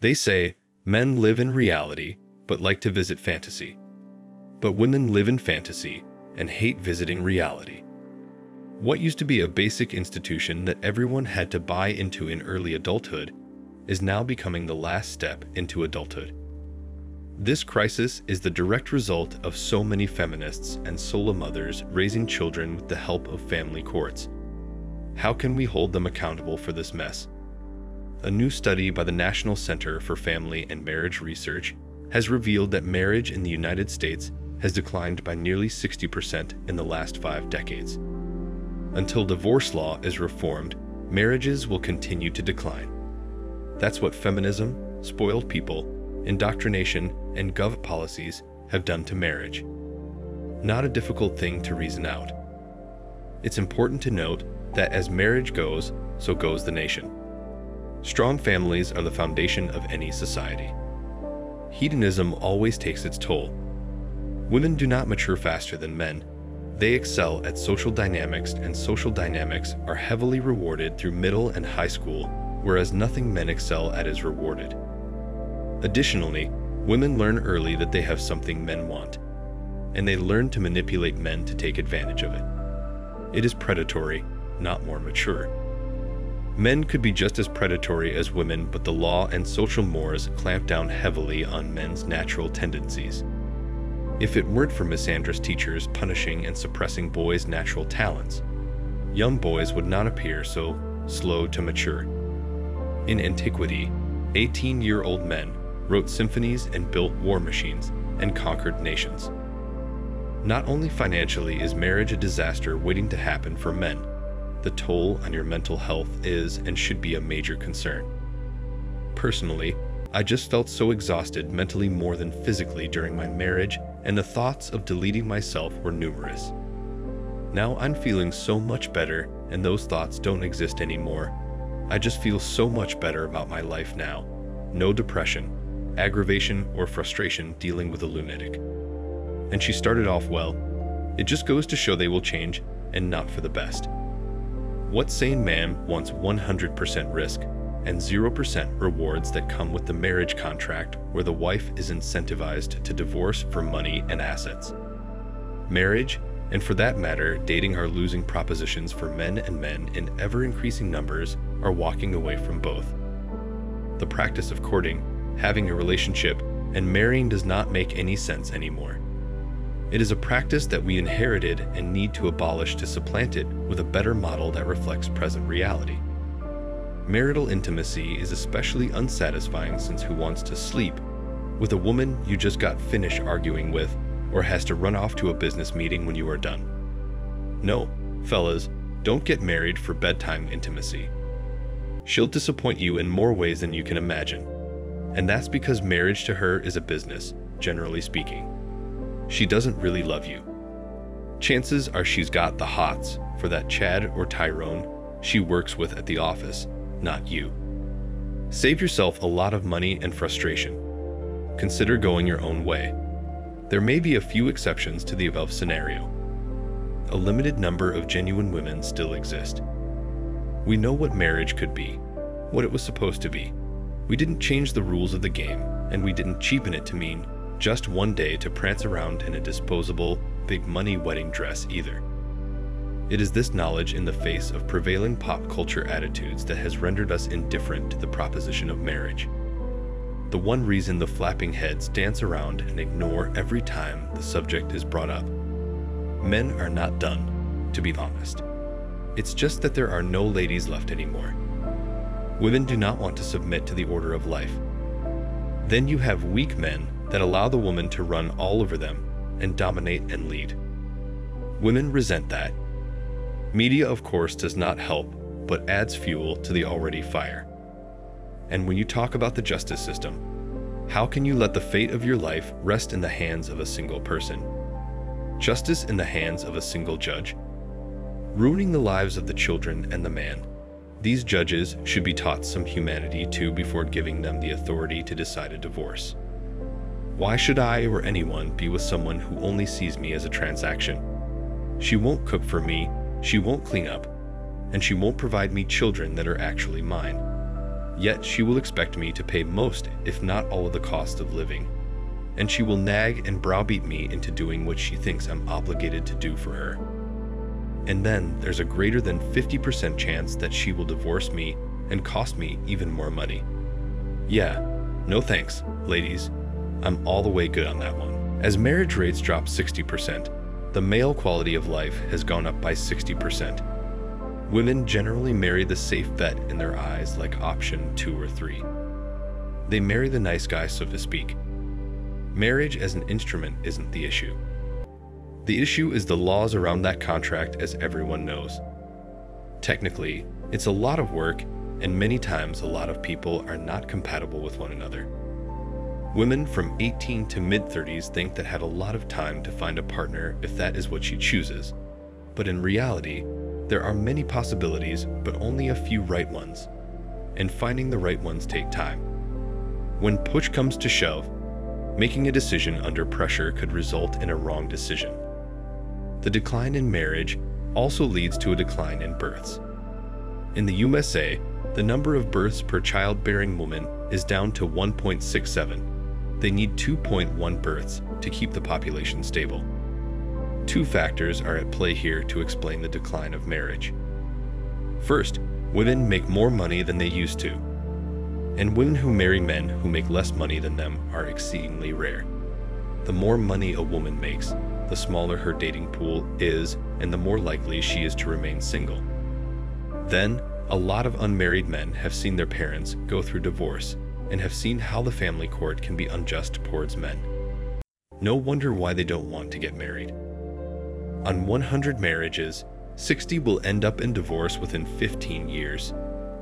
They say, men live in reality, but like to visit fantasy. But women live in fantasy and hate visiting reality. What used to be a basic institution that everyone had to buy into in early adulthood is now becoming the last step into adulthood. This crisis is the direct result of so many feminists and solo mothers raising children with the help of family courts. How can we hold them accountable for this mess? A new study by the National Center for Family and Marriage Research has revealed that marriage in the United States has declined by nearly 60% in the last 5 decades. Until divorce law is reformed, marriages will continue to decline. That's what feminism, spoiled people, indoctrination, and gov policies have done to marriage. Not a difficult thing to reason out. It's important to note that as marriage goes, so goes the nation. Strong families are the foundation of any society. Hedonism always takes its toll. Women do not mature faster than men. They excel at social dynamics, and social dynamics are heavily rewarded through middle and high school, whereas nothing men excel at is rewarded. Additionally, women learn early that they have something men want, and they learn to manipulate men to take advantage of it. It is predatory, not more mature. Men could be just as predatory as women, but the law and social mores clamp down heavily on men's natural tendencies. If it weren't for misandrous teachers punishing and suppressing boys' natural talents, young boys would not appear so slow to mature. In antiquity, 18-year-old men wrote symphonies and built war machines and conquered nations. Not only financially is marriage a disaster waiting to happen for men, the toll on your mental health is and should be a major concern. Personally, I just felt so exhausted mentally more than physically during my marriage, and the thoughts of deleting myself were numerous. Now I'm feeling so much better, and those thoughts don't exist anymore. I just feel so much better about my life now. No depression, aggravation, or frustration dealing with a lunatic. And she started off well. It just goes to show they will change, and not for the best. What sane man wants 100% risk and 0% rewards that come with the marriage contract where the wife is incentivized to divorce for money and assets? Marriage, and for that matter, dating, are losing propositions for men, and men in ever-increasing numbers are walking away from both. The practice of courting, having a relationship, and marrying does not make any sense anymore. It is a practice that we inherited and need to abolish to supplant it with a better model that reflects present reality. Marital intimacy is especially unsatisfying, since who wants to sleep with a woman you just got finished arguing with, or has to run off to a business meeting when you are done? No, fellas, don't get married for bedtime intimacy. She'll disappoint you in more ways than you can imagine. And that's because marriage to her is a business, generally speaking. She doesn't really love you. Chances are she's got the hots for that Chad or Tyrone she works with at the office, not you. Save yourself a lot of money and frustration. Consider going your own way. There may be a few exceptions to the above scenario. A limited number of genuine women still exist. We know what marriage could be, what it was supposed to be. We didn't change the rules of the game, and we didn't cheapen it to mean just one day to prance around in a disposable, big-money wedding dress either. It is this knowledge in the face of prevailing pop culture attitudes that has rendered us indifferent to the proposition of marriage. The one reason the flapping heads dance around and ignore every time the subject is brought up. Men are not done, to be honest. It's just that there are no ladies left anymore. Women do not want to submit to the order of life. Then you have weak men that allow the woman to run all over them and dominate and lead. Women resent that. Media, of course, does not help, but adds fuel to the already fire. And when you talk about the justice system, how can you let the fate of your life rest in the hands of a single person? Justice in the hands of a single judge? Ruining the lives of the children and the man. These judges should be taught some humanity too before giving them the authority to decide a divorce. Why should I or anyone be with someone who only sees me as a transaction? She won't cook for me, she won't clean up, and she won't provide me children that are actually mine. Yet she will expect me to pay most, if not all, of the cost of living. And she will nag and browbeat me into doing what she thinks I'm obligated to do for her. And then there's a greater than 50% chance that she will divorce me and cost me even more money. Yeah, no thanks, ladies. I'm all the way good on that one. As marriage rates drop 60%, the male quality of life has gone up by 60%. Women generally marry the safe bet in their eyes, like option 2 or 3. They marry the nice guy, so to speak. Marriage as an instrument isn't the issue. The issue is the laws around that contract, as everyone knows. Technically, it's a lot of work, and many times a lot of people are not compatible with one another. Women from 18 to mid-30s think that have a lot of time to find a partner if that is what she chooses, but in reality, there are many possibilities, but only a few right ones, and finding the right ones take time. When push comes to shove, making a decision under pressure could result in a wrong decision. The decline in marriage also leads to a decline in births. In the USA, the number of births per childbearing woman is down to 1.67. They need 2.1 births to keep the population stable. Two factors are at play here to explain the decline of marriage. First, women make more money than they used to, and women who marry men who make less money than them are exceedingly rare. The more money a woman makes, the smaller her dating pool is, and the more likely she is to remain single. Then, a lot of unmarried men have seen their parents go through divorce and have seen how the family court can be unjust towards men. No wonder why they don't want to get married. On 100 marriages, 60 will end up in divorce within 15 years,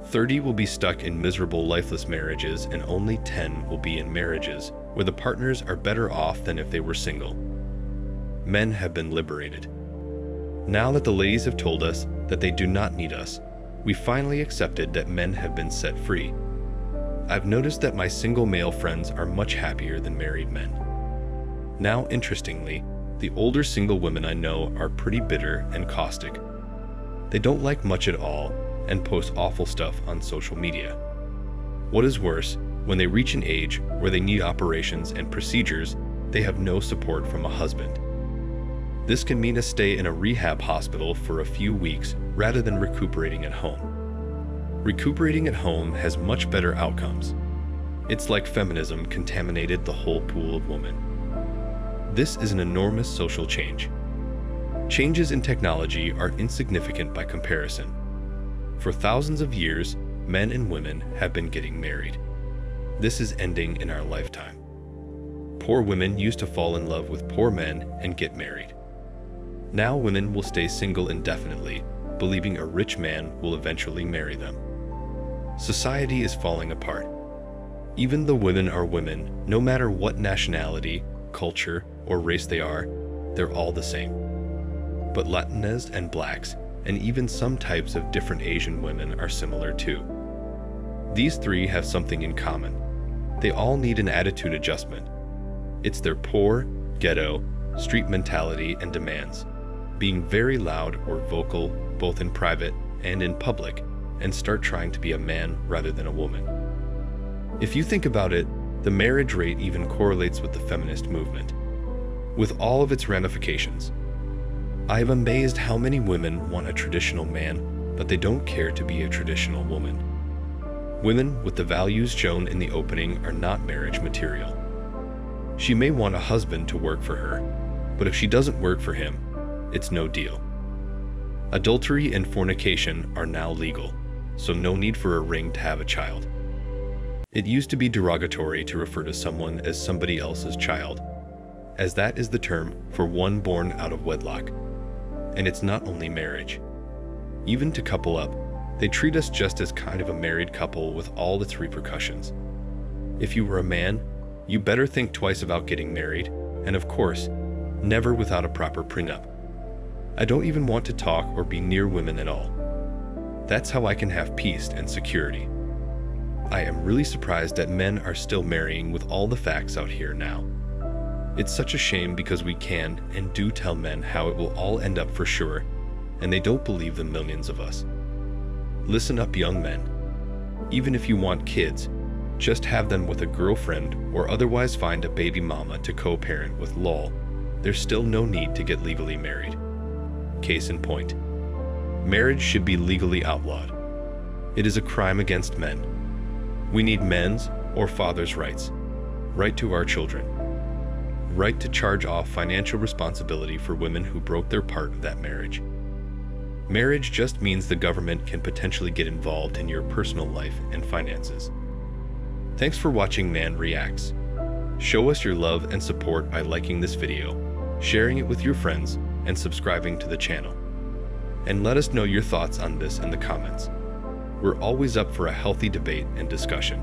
30 will be stuck in miserable, lifeless marriages, and only 10 will be in marriages where the partners are better off than if they were single. Men have been liberated. Now that the ladies have told us that they do not need us, we finally accepted that men have been set free. I've noticed that my single male friends are much happier than married men. Now, interestingly, the older single women I know are pretty bitter and caustic. They don't like much at all and post awful stuff on social media. What is worse, when they reach an age where they need operations and procedures, they have no support from a husband. This can mean a stay in a rehab hospital for a few weeks rather than recuperating at home. Recuperating at home has much better outcomes. It's like feminism contaminated the whole pool of women. This is an enormous social change. Changes in technology are insignificant by comparison. For thousands of years, men and women have been getting married. This is ending in our lifetime. Poor women used to fall in love with poor men and get married. Now women will stay single indefinitely, believing a rich man will eventually marry them. Society is falling apart. Even though women are women, no matter what nationality, culture, or race they are, they're all the same. But Latinas and blacks, and even some types of different Asian women, are similar too. These three have something in common. They all need an attitude adjustment. It's their poor, ghetto, street mentality and demands, being very loud or vocal, both in private and in public, and start trying to be a man rather than a woman. If you think about it, the marriage rate even correlates with the feminist movement, with all of its ramifications. I am amazed how many women want a traditional man, but they don't care to be a traditional woman. Women with the values shown in the opening are not marriage material. She may want a husband to work for her, but if she doesn't work for him, it's no deal. Adultery and fornication are now legal, so no need for a ring to have a child. It used to be derogatory to refer to someone as somebody else's child, as that is the term for one born out of wedlock. And it's not only marriage. Even to couple up, they treat us just as kind of a married couple with all its repercussions. If you were a man, you better think twice about getting married, and of course, never without a proper prenup. I don't even want to talk or be near women at all. That's how I can have peace and security. I am really surprised that men are still marrying with all the facts out here now. It's such a shame because we can and do tell men how it will all end up for sure, and they don't believe the millions of us. Listen up, young men. Even if you want kids, just have them with a girlfriend or otherwise find a baby mama to co-parent with. Lol. There's still no need to get legally married. Case in point. Marriage should be legally outlawed. It is a crime against men. We need men's or fathers' rights. Right to our children. Right to charge off financial responsibility for women who broke their part of that marriage. Marriage just means the government can potentially get involved in your personal life and finances. Thanks for watching Man Reacts. Show us your love and support by liking this video, sharing it with your friends, and subscribing to the channel. And let us know your thoughts on this in the comments. We're always up for a healthy debate and discussion.